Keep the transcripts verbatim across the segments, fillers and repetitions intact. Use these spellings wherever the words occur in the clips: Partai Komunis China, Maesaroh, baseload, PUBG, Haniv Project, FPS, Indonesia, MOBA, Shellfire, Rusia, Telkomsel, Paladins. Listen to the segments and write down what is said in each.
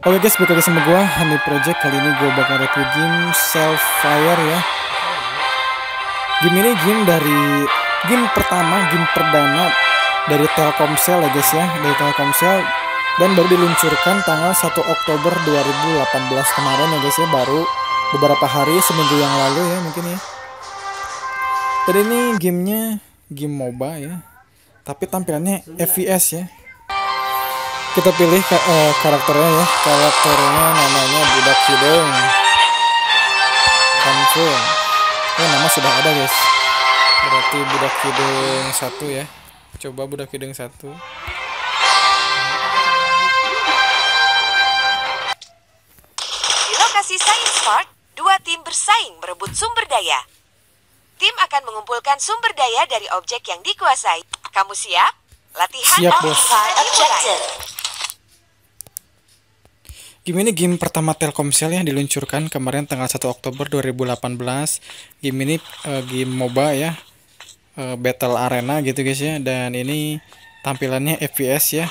Oke guys, balik lagi sama gue Haniv Project. Kali ini gue bakal review game Shellfire ya. Game ini game dari game pertama, game perdana dari Telkomsel ya guys ya, dari Telkomsel, dan baru diluncurkan tanggal satu Oktober dua ribu delapan belas kemarin ya guys ya, baru beberapa hari, seminggu yang lalu ya mungkin ya. Dan ini gamenya game MOBA ya, tapi tampilannya F P S ya. Kita pilih uh, karakternya ya, karakternya namanya budak hidung kancil. Oh, nama sudah ada guys, berarti budak hidung satu ya. Coba budak hidung satu. Di lokasi Science Park, dua tim bersaing merebut sumber daya. Tim akan mengumpulkan sumber daya dari objek yang dikuasai. Kamu siap? Latihan siap bos. Game ini game pertama Telkomsel yang diluncurkan kemarin tanggal satu Oktober dua ribu delapan belas. Game ini uh, game MOBA ya, uh, battle arena gitu guys ya. Dan ini tampilannya F P S ya,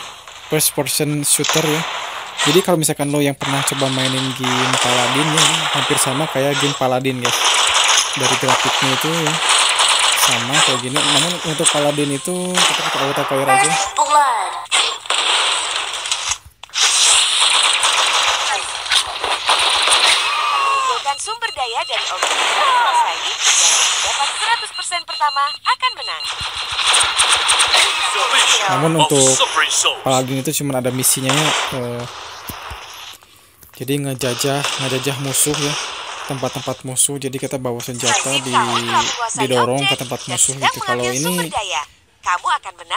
first person shooter ya. Jadi kalau misalkan lo yang pernah coba mainin game Paladin ya, hampir sama kayak game Paladin guys. Dari grafiknya itu ya sama kayak gini. Namun untuk Paladin itu kita pakai auto fire aja. Sumber daya dari objek yang dapat seratus persen pertama akan menang. Namun untuk Paladin itu cuma ada misinya eh, jadi ngejajah ngejajah musuh ya, tempat-tempat musuh. Jadi kita bawa senjata, di didorong ke tempat musuh gitu. Kalau ini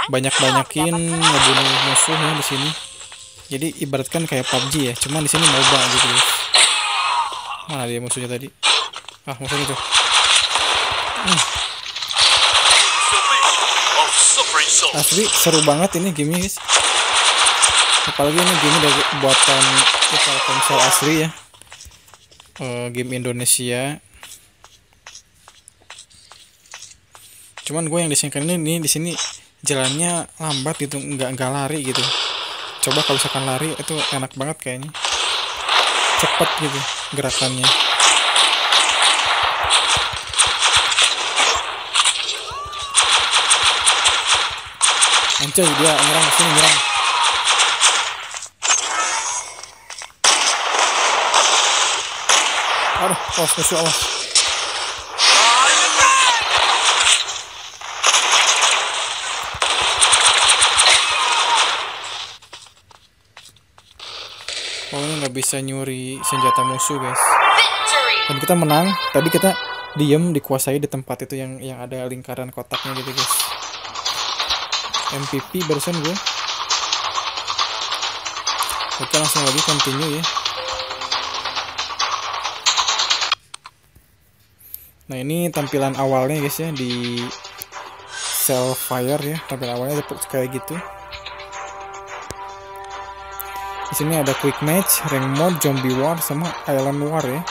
banyak-banyakin ngebunuh musuh ya di sini. Jadi ibaratkan kayak P U B G ya, cuma di sini MOBA gitu. Mana dia musuhnya tadi? Ah, musuhnya tuh. Hmm. Asli seru banget ini gamenya guys. Apalagi ini game dari buatan Telkomsel asli ya. Uh, game Indonesia. Cuman gue yang disingkat ini, ini di sini jalannya lambat gitu, nggak nggak lari gitu. Coba kalau misalkan lari itu enak banget kayaknya. Cepat gitu gerakannya. Anjay, dia nyerang sini, nyerang. Aduh, oh, musuh, awas. Oh, ini nggak bisa nyuri senjata musuh guys. Dan kita menang. Tadi kita diem dikuasai di tempat itu yang yang ada lingkaran kotaknya gitu guys. M V P barusan gue. Kita langsung lagi continue ya. Nah ini tampilan awalnya guys ya, di Shellfire ya, tampilan awalnya kayak gitu. Di sini ada quick match, rank mode, zombie war, sama island war ya.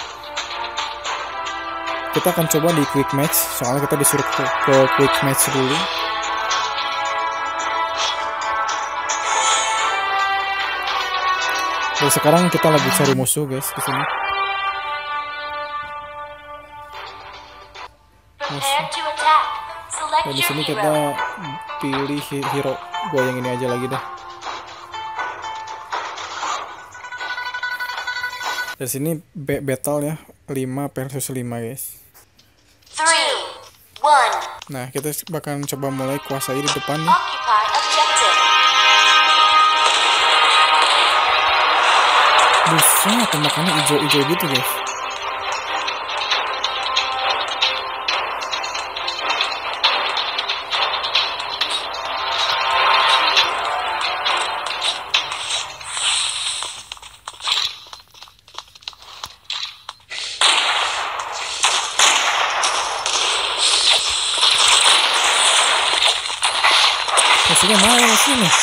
Kita akan coba di quick match, soalnya kita disuruh ke, ke quick match dulu. Dan sekarang kita lagi cari musuh guys di sini. Musuh. Dan di sini kita pilih hero, gua yang ini aja lagi dah. Di sini battle ya, lima versus lima guys. three, one. Nah, kita bakal coba mulai kuasai di depan nih. Buset, tembakannya hijau-hijau gitu guys. Musuhnya main musuh nih,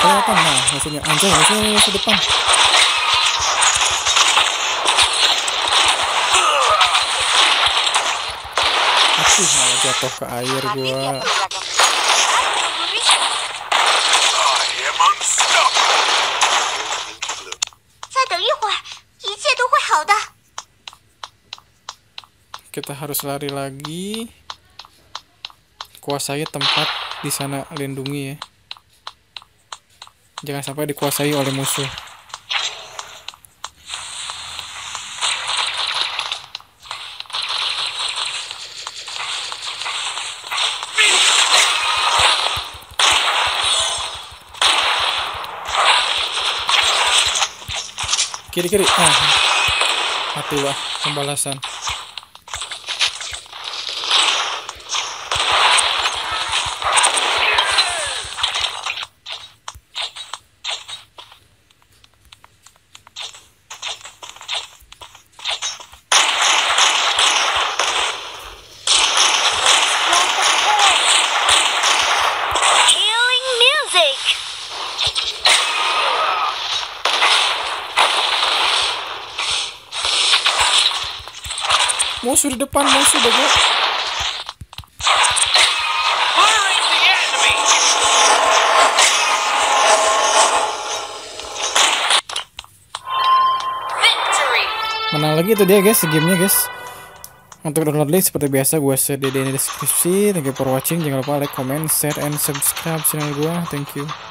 kelihatan nah musuhnya, anjay musuhnya ke depan. Aduh, malah jatuh ke air gua. kita harus lari lagi. Kuasai tempat di sana, lindungi ya. Jangan sampai dikuasai oleh musuh. Kiri-kiri, ah, mati lah pembalasan. Musuh di depan, musuh bego. Menang lagi itu dia guys, game-nya guys. Untuk download list seperti biasa gue share di deskripsi. Thank you for watching. Jangan lupa like, comment, share, and subscribe channel gue. Thank you.